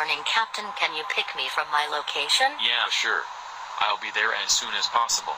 morning, Captain. Can you pick me from my location? Yeah, sure. I'll be there as soon as possible.